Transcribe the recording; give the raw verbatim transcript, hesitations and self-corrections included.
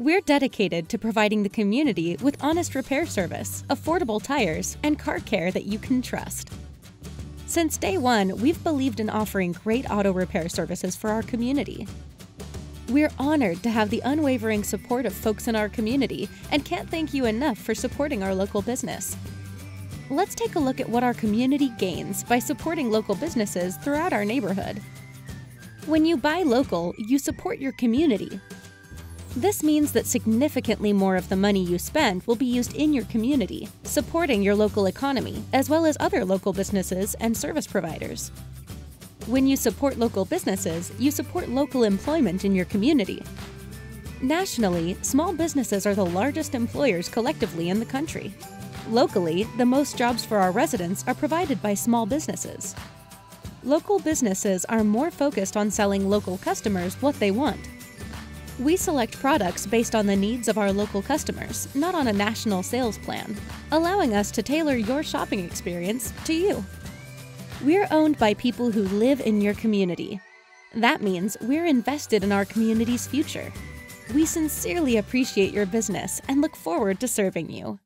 We're dedicated to providing the community with honest repair service, affordable tires, and car care that you can trust. Since day one, we've believed in offering great auto repair services for our community. We're honored to have the unwavering support of folks in our community and can't thank you enough for supporting our local business. Let's take a look at what our community gains by supporting local businesses throughout our neighborhood. When you buy local, you support your community. This means that significantly more of the money you spend will be used in your community, supporting your local economy, as well as other local businesses and service providers. When you support local businesses, you support local employment in your community. Nationally, small businesses are the largest employers collectively in the country. Locally, the most jobs for our residents are provided by small businesses. Local businesses are more focused on selling local customers what they want. We select products based on the needs of our local customers, not on a national sales plan, allowing us to tailor your shopping experience to you. We're owned by people who live in your community. That means we're invested in our community's future. We sincerely appreciate your business and look forward to serving you.